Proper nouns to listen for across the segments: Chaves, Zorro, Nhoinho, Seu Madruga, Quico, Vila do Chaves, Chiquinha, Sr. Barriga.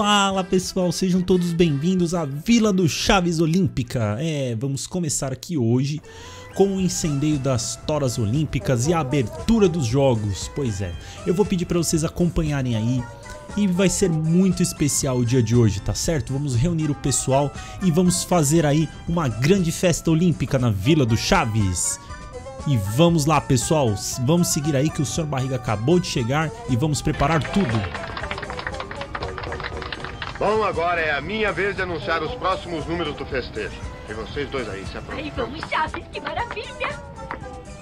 Fala pessoal, sejam todos bem-vindos à Vila do Chaves Olímpica. Vamos começar aqui hoje com o incendeio das toras olímpicas e a abertura dos jogos. Pois é, eu vou pedir para vocês acompanharem aí. E vai ser muito especial o dia de hoje, tá certo? Vamos reunir o pessoal e vamos fazer aí uma grande festa olímpica na Vila do Chaves. E vamos lá, pessoal, vamos seguir aí que o Sr. Barriga acabou de chegar e vamos preparar tudo. Bom, agora é a minha vez de anunciar os próximos números do festejo. E vocês dois aí, se aproveitam. Aí vamos, Chaves, que maravilha!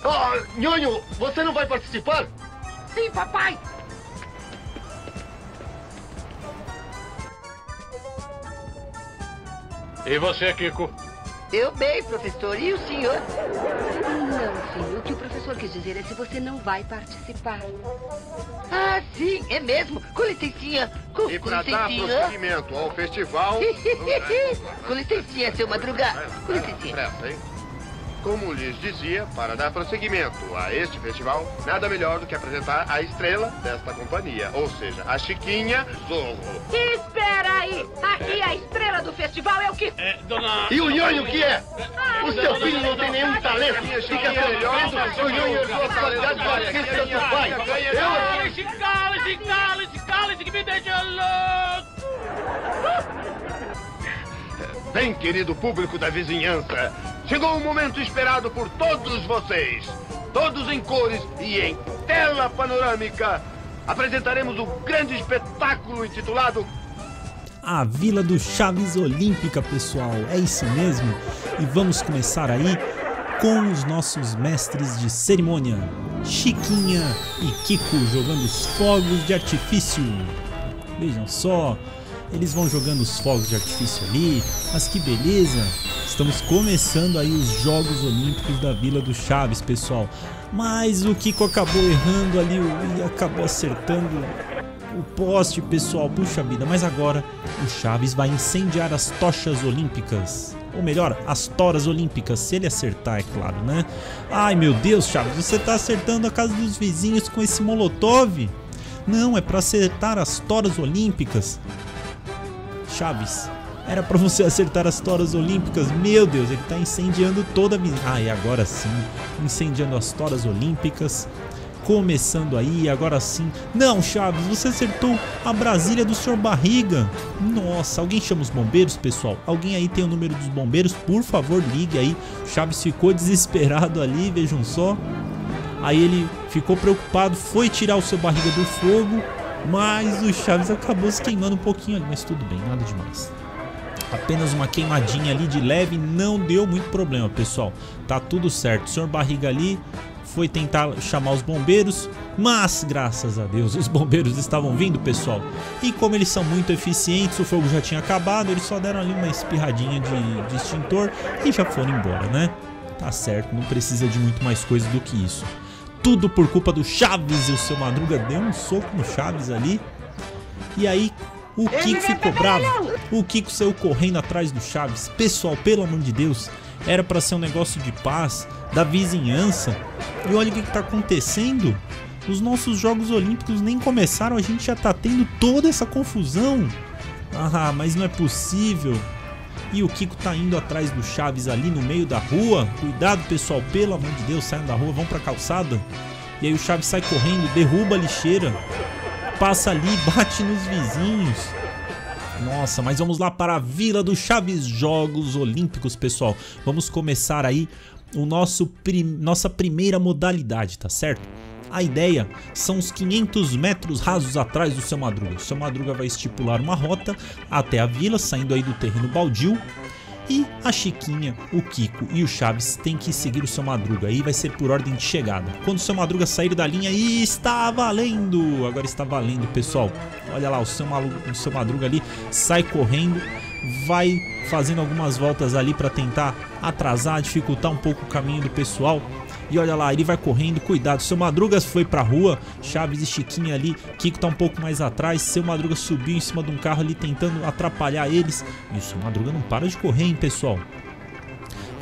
Oh, Nhoinho, você não vai participar? Sim, papai! E você, Quico? Eu bem, professor. E o senhor? Não, filho. O que o professor quis dizer é se você não vai participar. Ah, sim, é mesmo. Com licencinha. E para dar prosseguimento ao festival... Com licencinha, seu Madruga. Com licencinha. Como lhes dizia, para dar prosseguimento a este festival, nada melhor do que apresentar a estrela desta companhia, ou seja, a Chiquinha Zorro. Espera aí! Aqui a estrela do festival é o que... E o Nhoinho o que é? O seu filho não tem nenhum talento. Fica melhor. O Nhoinho é sua qualidade do artista do pai. Cala-se, que me deixa louco! Bem, querido público da vizinhança, chegou o momento esperado por todos vocês. Todos em cores e em tela panorâmica, apresentaremos o grande espetáculo intitulado... A Vila do Chaves Olímpica, pessoal, é isso mesmo. E vamos começar aí com os nossos mestres de cerimônia, Chiquinha e Quico, jogando os fogos de artifício. Vejam só, eles vão jogando os fogos de artifício ali, mas que beleza! Estamos começando aí os Jogos Olímpicos da Vila do Chaves, pessoal. Mas o Quico acabou errando ali e acabou acertando o poste, pessoal, puxa vida. Mas agora o Chaves vai incendiar as tochas olímpicas, ou melhor, as toras olímpicas, se ele acertar, é claro, né? Ai meu Deus, Chaves, você tá acertando a casa dos vizinhos com esse molotov? Não, é pra acertar as toras olímpicas. Chaves, era pra você acertar as toras olímpicas. Meu Deus, ele tá incendiando toda a... e agora sim, incendiando as toras olímpicas. Começando aí, agora sim. Não, Chaves, você acertou a Brasília do Sr. Barriga. Nossa, alguém chama os bombeiros, pessoal? Alguém aí tem o número dos bombeiros? Por favor, ligue aí. O Chaves ficou desesperado ali, vejam só. Aí ele ficou preocupado, foi tirar o Sr. Barriga do fogo, mas o Chaves acabou se queimando um pouquinho ali. Mas tudo bem, nada demais. Apenas uma queimadinha ali de leve, não deu muito problema, pessoal. Tá tudo certo. O Sr. Barriga ali foi tentar chamar os bombeiros, mas graças a Deus os bombeiros estavam vindo, pessoal. E como eles são muito eficientes, o fogo já tinha acabado, eles só deram ali uma espirradinha de extintor e já foram embora, né? Tá certo, não precisa de muito mais coisa do que isso. Tudo por culpa do Chaves. E o Seu Madruga deu um soco no Chaves ali. E aí o Quico ficou bravo. O Quico saiu correndo atrás do Chaves. Pessoal, pelo amor de Deus, era pra ser um negócio de paz, da vizinhança. E olha o que tá acontecendo. Os nossos Jogos Olímpicos nem começaram, a gente já tá tendo toda essa confusão. Ah, mas não é possível. E o Quico tá indo atrás do Chaves ali no meio da rua. Cuidado, pessoal, pelo amor de Deus, saiam da rua, vão pra calçada. E aí o Chaves sai correndo, derruba a lixeira, passa ali, bate nos vizinhos. Nossa, mas vamos lá para a Vila do Chaves Jogos Olímpicos, pessoal. Vamos começar aí o nossa primeira modalidade, tá certo? A ideia são os 500 metros rasos atrás do Seu Madruga. O Seu Madruga vai estipular uma rota até a vila, saindo aí do terreno baldio. E a Chiquinha, o Quico e o Chaves têm que seguir o Seu Madruga. Aí vai ser por ordem de chegada. Quando o Seu Madruga sair da linha, está valendo! Agora está valendo, pessoal. Olha lá, o Seu Madruga ali sai correndo, vai fazendo algumas voltas ali para tentar atrasar, dificultar um pouco o caminho do pessoal. E olha lá, ele vai correndo, cuidado, Seu Madruga foi pra rua, Chaves e Chiquinha ali, Quico tá um pouco mais atrás, Seu Madruga subiu em cima de um carro ali tentando atrapalhar eles. E o Seu Madruga não para de correr, hein, pessoal.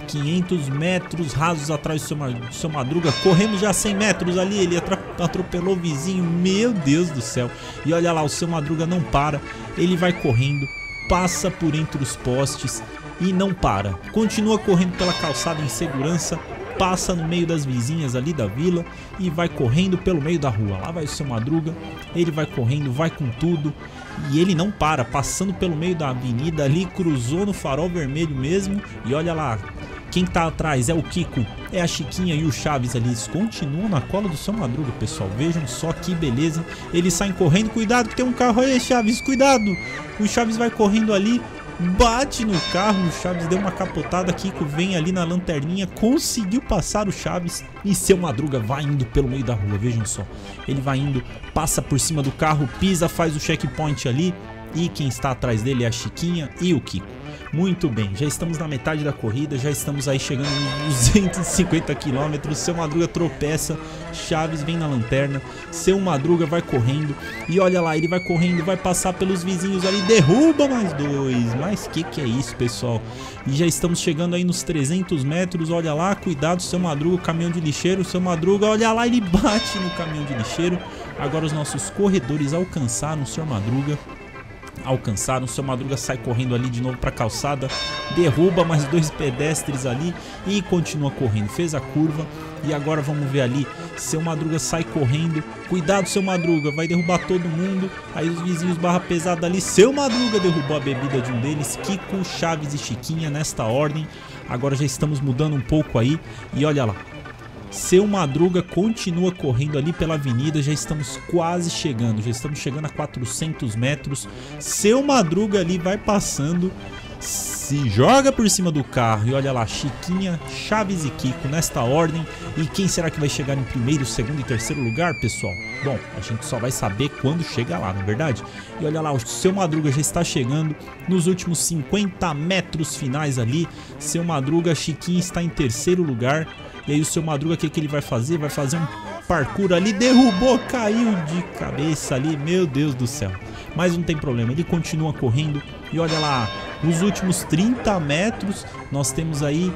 500 metros rasos atrás do Seu Madruga, corremos já 100 metros ali, ele atropelou o vizinho, meu Deus do céu. E olha lá, o Seu Madruga não para, ele vai correndo, passa por entre os postes e não para. Continua correndo pela calçada em segurança, passa no meio das vizinhas ali da vila e vai correndo pelo meio da rua. Lá vai o Seu Madruga, ele vai correndo, vai com tudo e ele não para, passando pelo meio da avenida ali, cruzou no farol vermelho mesmo e olha lá, quem tá atrás é o Quico, é a Chiquinha e o Chaves ali, eles continuam na cola do Seu Madruga, pessoal, vejam só que beleza, eles saem correndo, cuidado que tem um carro aí, Chaves, cuidado, o Chaves vai correndo ali, bate no carro, o Chaves deu uma capotada, Quico vem ali na lanterninha, conseguiu passar o Chaves e Seu Madruga vai indo pelo meio da rua, vejam só, ele vai indo, passa por cima do carro, pisa, faz o checkpoint ali e quem está atrás dele é a Chiquinha e o Quico. Muito bem, já estamos na metade da corrida, já estamos aí chegando nos 250 km, Seu Madruga tropeça, Chaves vem na lanterna, Seu Madruga vai correndo e olha lá, ele vai correndo, vai passar pelos vizinhos ali, derruba mais dois, mas que é isso, pessoal? E já estamos chegando aí nos 300 metros, olha lá, cuidado, Seu Madruga, caminhão de lixeiro, Seu Madruga, olha lá, ele bate no caminhão de lixeiro. Agora os nossos corredores alcançaram o Seu Madruga, Seu Madruga sai correndo ali de novo pra calçada, derruba mais dois pedestres ali e continua correndo, fez a curva e agora vamos ver ali, Seu Madruga sai correndo, cuidado, Seu Madruga, vai derrubar todo mundo, aí os vizinhos barra pesada ali, Seu Madruga derrubou a bebida de um deles, Quico, Chaves e Chiquinha nesta ordem. Agora já estamos mudando um pouco aí e olha lá, Seu Madruga continua correndo ali pela avenida, já estamos quase chegando, já estamos chegando a 400 metros, Seu Madruga ali vai passando, se joga por cima do carro e olha lá, Chiquinha, Chaves e Quico nesta ordem. E quem será que vai chegar em primeiro, segundo e terceiro lugar, pessoal? Bom, a gente só vai saber quando chegar lá, não é verdade? E olha lá, o Seu Madruga já está chegando nos últimos 50 metros finais ali, Seu Madruga, Chiquinha está em terceiro lugar. E aí o Seu Madruga, o que ele vai fazer? Vai fazer um parkour ali, derrubou, caiu de cabeça ali, meu Deus do céu. Mas não tem problema, ele continua correndo e olha lá, nos últimos 30 metros nós temos aí,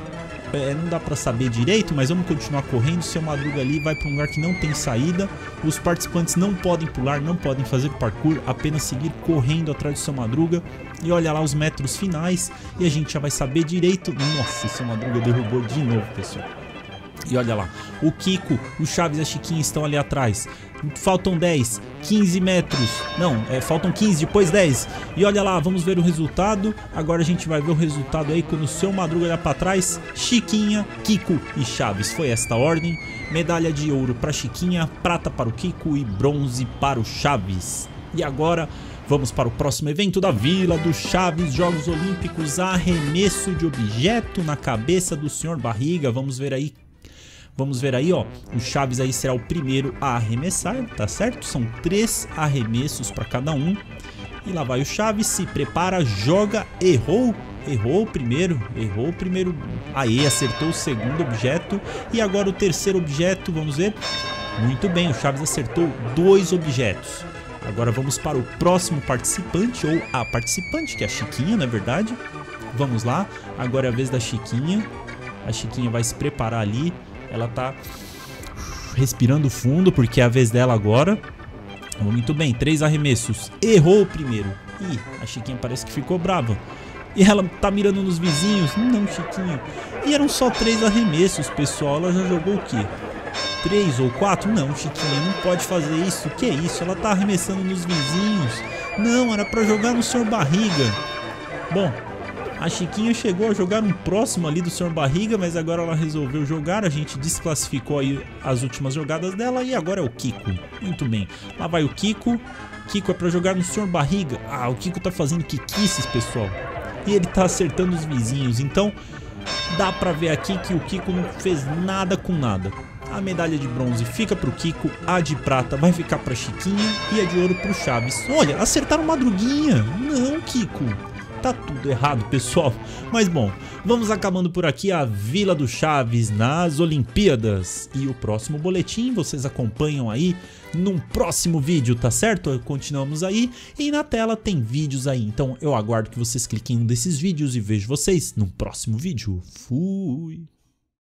não dá pra saber direito, mas vamos continuar correndo, Seu Madruga ali vai pra um lugar que não tem saída, os participantes não podem pular, não podem fazer parkour, apenas seguir correndo atrás do Seu Madruga. E olha lá os metros finais e a gente já vai saber direito, nossa, Seu Madruga derrubou de novo, pessoal. E olha lá, o Quico, o Chaves e a Chiquinha estão ali atrás. Faltam 10, 15 metros. Não, faltam 15, depois 10. E olha lá, vamos ver o resultado. Agora a gente vai ver o resultado aí quando o Seu Madruga olhar pra trás. Chiquinha, Quico e Chaves. Foi esta a ordem. Medalha de ouro pra Chiquinha, prata para o Quico e bronze para o Chaves. E agora vamos para o próximo evento da Vila do Chaves, Jogos Olímpicos, arremesso de objeto na cabeça do Sr. Barriga. Vamos ver aí, ó, o Chaves aí será o primeiro a arremessar, tá certo? São 3 arremessos para cada um. E lá vai o Chaves, se prepara, joga, errou o primeiro. Aí, acertou o segundo objeto. E agora o terceiro objeto, vamos ver. Muito bem, o Chaves acertou 2 objetos. Agora vamos para o próximo participante, ou a participante, que é a Chiquinha, na verdade. Vamos lá, agora é a vez da Chiquinha. A Chiquinha vai se preparar ali. Ela tá respirando fundo porque é a vez dela agora. Muito bem, 3 arremessos. Errou o primeiro. Ih, a Chiquinha parece que ficou brava. E ela tá mirando nos vizinhos. Não, Chiquinha. E eram só 3 arremessos, pessoal. Ela já jogou o quê? 3 ou 4? Não, Chiquinha, não pode fazer isso. Que isso? Ela tá arremessando nos vizinhos. Não, era pra jogar no Sr. Barriga. Bom, a Chiquinha chegou a jogar um próximo ali do Sr. Barriga, mas agora ela resolveu jogar, a gente desclassificou aí as últimas jogadas dela e agora é o Quico. Muito bem, lá vai o Quico, Quico é pra jogar no Sr. Barriga. Ah, o Quico tá fazendo quiquices, pessoal, e ele tá acertando os vizinhos, então dá pra ver aqui que o Quico não fez nada com nada. A medalha de bronze fica pro Quico, a de prata vai ficar pra Chiquinha e a de ouro pro Chaves. Olha, acertaram Madruguinha, não, Quico. Tá tudo errado, pessoal. Mas bom, vamos acabando por aqui a Vila do Chaves nas Olimpíadas. E o próximo boletim vocês acompanham aí num próximo vídeo, tá certo? Continuamos aí e na tela tem vídeos aí. Então eu aguardo que vocês cliquem em um desses vídeos e vejo vocês num próximo vídeo. Fui!